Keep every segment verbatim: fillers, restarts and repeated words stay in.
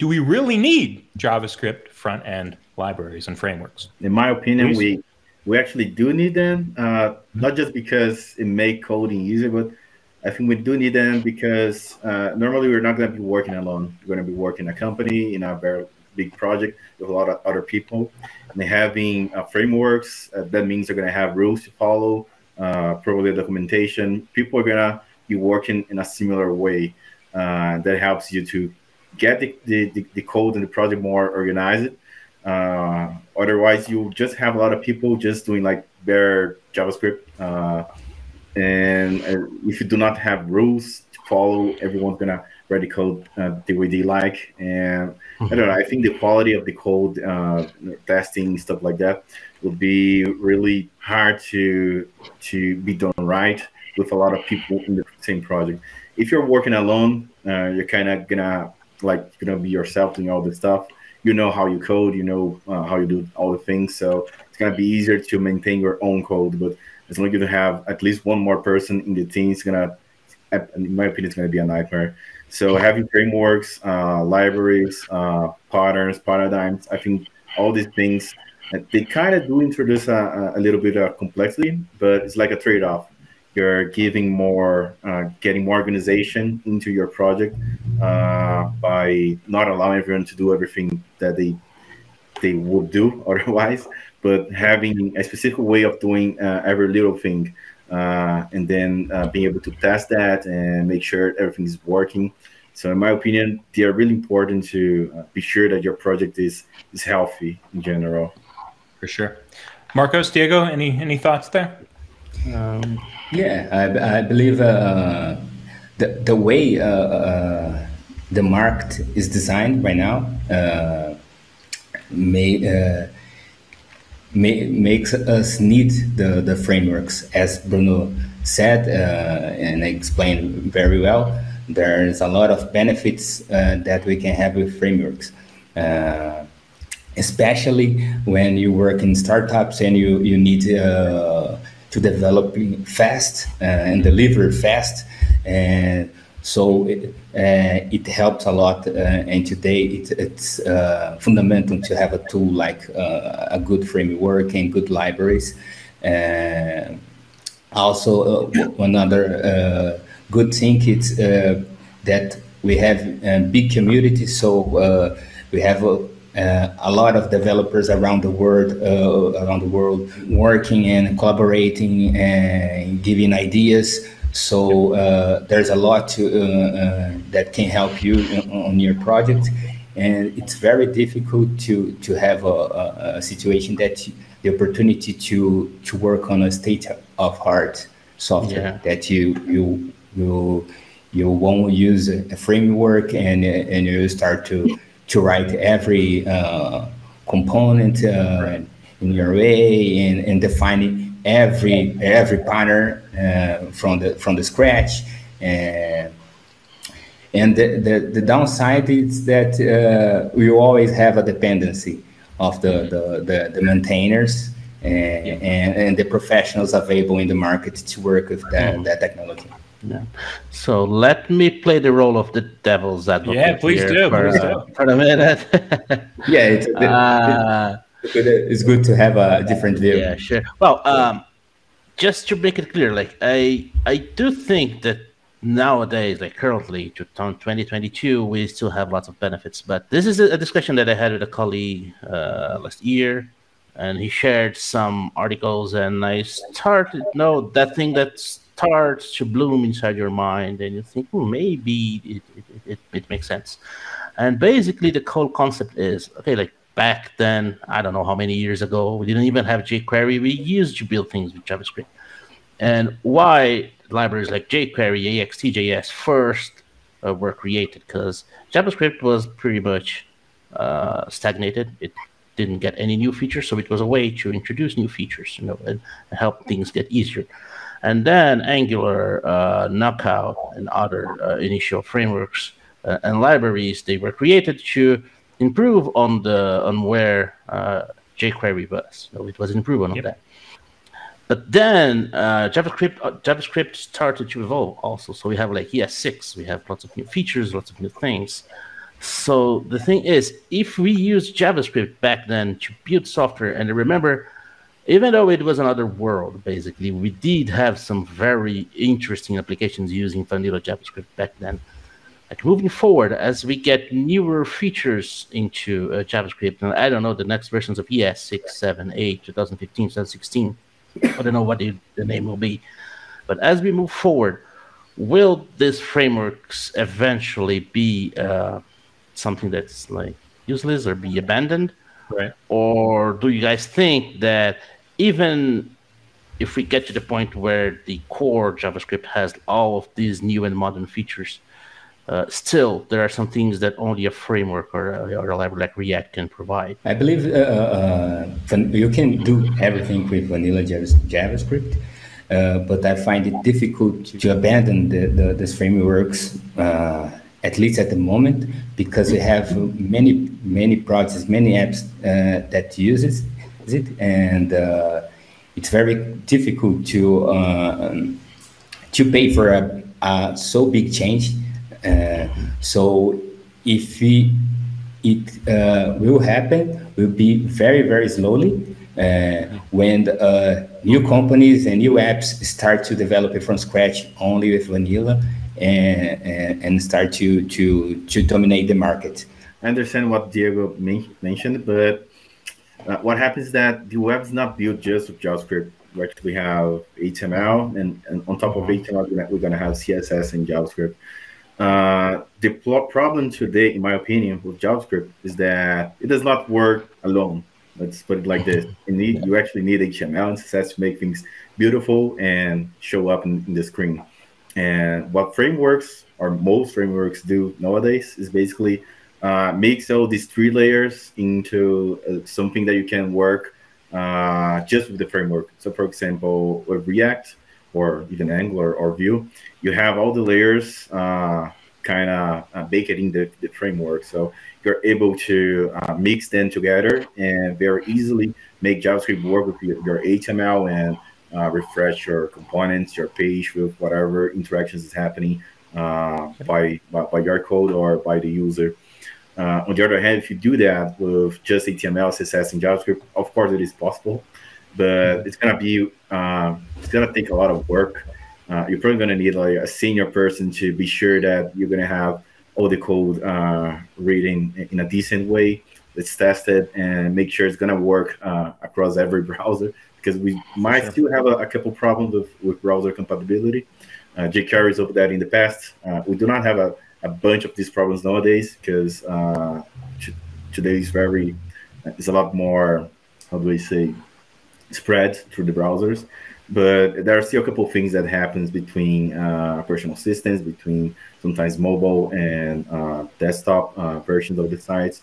do we really need JavaScript front end libraries and frameworks? In my opinion, we we actually do need them, uh, not just because it makes coding easier, but I think we do need them because uh, normally we're not going to be working alone. We're going to be working in a company, in a very big project with a lot of other people. And having uh, frameworks, uh, that means they're going to have rules to follow, uh, probably documentation. People are going to be working in a similar way. Uh, that helps you to get the, the, the code and the project more organized. Uh, otherwise, you just have a lot of people just doing like bare JavaScript. Uh, And if you do not have rules to follow, everyone's going to write the code uh, the way they like. And I don't know, I think the quality of the code, uh, testing, stuff like that, will be really hard to, to be done right with a lot of people in the same project. If you're working alone, uh, you're kind of going to like gonna be yourself doing all this stuff. You know how you code, you know uh, how you do all the things. So it's going to be easier to maintain your own code. But it's only going to have at least one more person in the team. It's gonna, in my opinion, it's gonna be a nightmare. So having frameworks, uh, libraries, uh, patterns, paradigms, I think all these things, they kind of do introduce a, a little bit of complexity, but it's like a trade-off. You're giving more, uh, getting more organization into your project uh, by not allowing everyone to do everything that they they would do otherwise, but having a specific way of doing uh, every little thing uh, and then uh, being able to test that and make sure everything is working. So in my opinion, they are really important to uh, be sure that your project is, is healthy in general. For sure. Marcos, Diego, any, any thoughts there? Um, yeah, I, I believe uh, the, the way uh, uh, the market is designed right now, uh, May, uh, may makes us need the, the frameworks. As Bruno said uh, and explained very well, there is a lot of benefits uh, that we can have with frameworks, uh, especially when you work in startups and you, you need uh, to develop fast uh, and deliver fast. And so it, uh, it helps a lot, uh, and today it, it's uh, fundamental to have a tool like uh, a good framework and good libraries. Uh, also, uh, another uh, good thing is uh, that we have a big community, so uh, we have a, uh, a lot of developers around the world, uh, around the world, working and collaborating and giving ideas. So uh, there's a lot to, uh, uh, that can help you on your project, and it's very difficult to to have a, a, a situation that you, the opportunity to to work on a state of art software, yeah, that you you you you won't use a framework and and you start to to write every uh, component uh, right. in your way and, and defining every every pattern uh, from the from the scratch, uh, and the, the the downside is that uh, we always have a dependency of the the, the, the maintainers and, yeah. and and the professionals available in the market to work with that, that technology. Yeah. So let me play the role of the devil's advocate. Yeah, please do. For, please uh, do. For a minute. Yeah. It's a bit, uh, it's good to have a different view. Yeah, sure. Well, um, just to make it clear, like I, I do think that nowadays, like currently, to twenty twenty-two, we still have lots of benefits. But this is a discussion that I had with a colleague uh, last year, and he shared some articles, and I started, you know, that thing that starts to bloom inside your mind, and you think, well, maybe it it, it it makes sense. And basically, the whole concept is okay, like. Back then, I don't know how many years ago, we didn't even have jQuery. We used to build things with JavaScript. And why libraries like jQuery, A X T J S first uh, were created? Because JavaScript was pretty much uh, stagnated. It didn't get any new features, so it was a way to introduce new features, you know, and help things get easier. And then Angular, uh, Knockout, and other uh, initial frameworks uh, and libraries, they were created to improve on the on where uh, jQuery was. So it was an improvement yep. on that. But then uh, JavaScript uh, JavaScript started to evolve also. So we have like E S six. We have lots of new features, lots of new things. So the thing is, if we used JavaScript back then to build software, and remember, even though it was another world, basically, we did have some very interesting applications using vanilla JavaScript back then. Like moving forward, as we get newer features into uh, JavaScript, and I don't know, the next versions of E S six, seven, eight, twenty fifteen, twenty sixteen, I don't know what the name will be. But as we move forward, will these frameworks eventually be uh, something that's like useless or be abandoned? Right. Or do you guys think that even if we get to the point where the core JavaScript has all of these new and modern features, uh, still there are some things that only a framework or, or a library like React can provide? I believe uh, uh, you can do everything with vanilla JavaScript, uh, but I find it difficult to abandon the, the, these frameworks, uh, at least at the moment, because we have many, many projects, many apps uh, that uses it, and uh, it's very difficult to uh, to pay for a, a so big change. Uh, so if we, it uh, will happen, will be very, very slowly uh, when the, uh, new companies and new apps start to develop it from scratch only with vanilla. And, and start to, to, to dominate the market. I understand what Diego mentioned, but uh, what happens is that the web is not built just with JavaScript, right? We have H T M L, and, and on top of H T M L, we're going to have C S S and JavaScript. Uh, the problem today, in my opinion, with JavaScript is that it does not work alone. Let's put it like this. You, need, you actually need H T M L and C S S to make things beautiful and show up in, in the screen. And what frameworks, or most frameworks, do nowadays is basically uh, mix all these three layers into uh, something that you can work uh, just with the framework. So, for example, with React or even Angular or Vue, you have all the layers uh, kind of uh, baked in the, the framework. So you're able to uh, mix them together and very easily make JavaScript work with your, your H T M L and Uh, refresh your components, your page with whatever interactions is happening uh, by, by by your code or by the user. Uh, on the other hand, if you do that with just H T M L, C S S, and JavaScript, of course it is possible, but it's gonna be uh, it's gonna take a lot of work. Uh, you're probably gonna need like a senior person to be sure that you're gonna have all the code uh, reading in a decent way. It's tested and make sure it's gonna work uh, across every browser. Because we might sure. still have a, a couple problems with, with browser compatibility. Uh, jQuery solved that in the past. Uh, we do not have a, a bunch of these problems nowadays because uh, today is very, it's a lot more, how do we say, spread through the browsers. But there are still a couple things that happens between uh, personal systems, between sometimes mobile and uh, desktop uh, versions of the sites.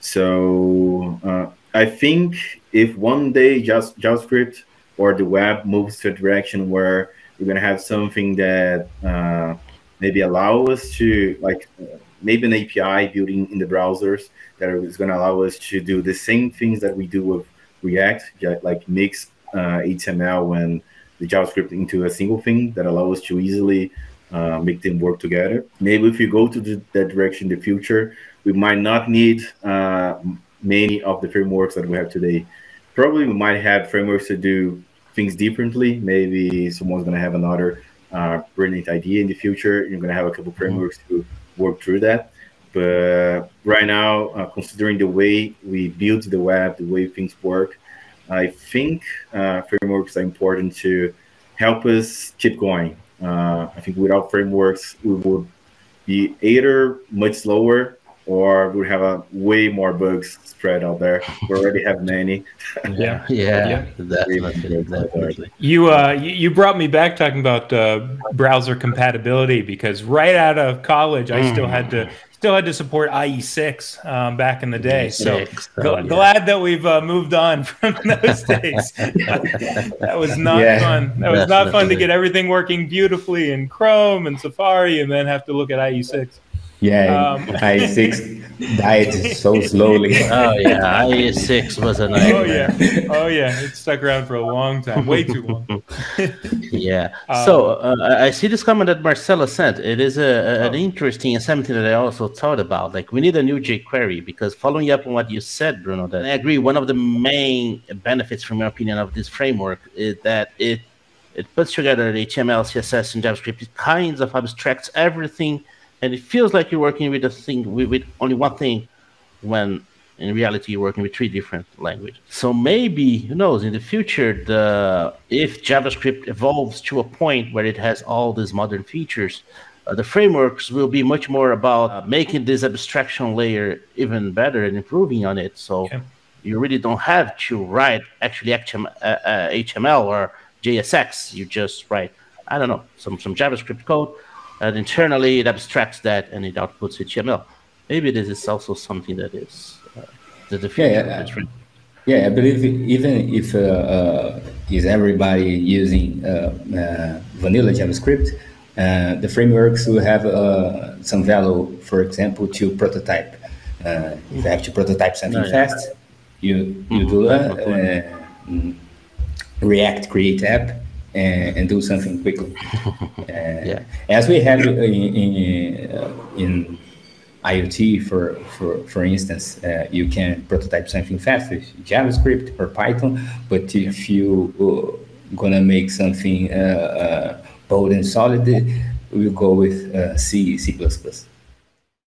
So uh, I think if one day just JavaScript or the web moves to a direction where we're gonna have something that uh, maybe allow us to, like uh, maybe an A P I building in the browsers that is gonna allow us to do the same things that we do with React, like mix uh, H T M L and the JavaScript into a single thing that allow us to easily uh, make them work together. Maybe if you go to the, that direction in the future, we might not need uh, many of the frameworks that we have today. Probably we might have frameworks to do things differently. Maybe someone's gonna have another uh, brilliant idea in the future. You're gonna have a couple frameworks to work through that. But right now, uh, considering the way we build the web, the way things work, I think uh, frameworks are important to help us keep going. Uh, I think without frameworks, we would be either much slower or we have a way more bugs spread out there. We already have many. Yeah, yeah, definitely, definitely. You, uh, you brought me back talking about uh, browser compatibility, because right out of college, mm. I still had to still had to support I E six um, back in the day. So oh, gl yeah. glad that we've uh, moved on from those days. That was not yeah, fun. That was not fun to get everything working beautifully in Chrome and Safari, and then have to look at I E six. Yeah, um, I E six died so slowly. Oh yeah, I E six was a nightmare. Oh yeah, oh yeah, it stuck around for a long time, way too long. Yeah. Um, so uh, I see this comment that Marcelo sent. It is a, a, an oh. interesting and something that I also thought about. Like, we need a new jQuery, because following up on what you said, Bruno, that I agree. One of the main benefits, from your opinion, of this framework is that it it puts together the H T M L, C S S, and JavaScript. It kind of abstracts everything. And it feels like you're working with a thing with, with only one thing, when in reality you're working with three different languages. So maybe, who knows, in the future, the if JavaScript evolves to a point where it has all these modern features, uh, the frameworks will be much more about uh, making this abstraction layer even better and improving on it. So yeah. You really don't have to write actually H T M L or J S X. You just write, I don't know, some some JavaScript code. And internally, it abstracts that and it outputs H T M L. Maybe this is also something that is uh, the future. Yeah, yeah. yeah, I believe even if uh, uh, is everybody using uh, uh, vanilla JavaScript, uh, the frameworks will have uh, some value. For example, to prototype. Uh, mm-hmm. If you have to prototype something no, yeah. fast, you you mm-hmm. do a uh, React create app. And, and do something quickly. Uh, yeah. As we have in in, uh, in IoT, for for for instance, uh, you can prototype something fast with JavaScript or Python. But if you uh, gonna make something uh, uh, bold and solid, we'll go with uh, C, C plus plus.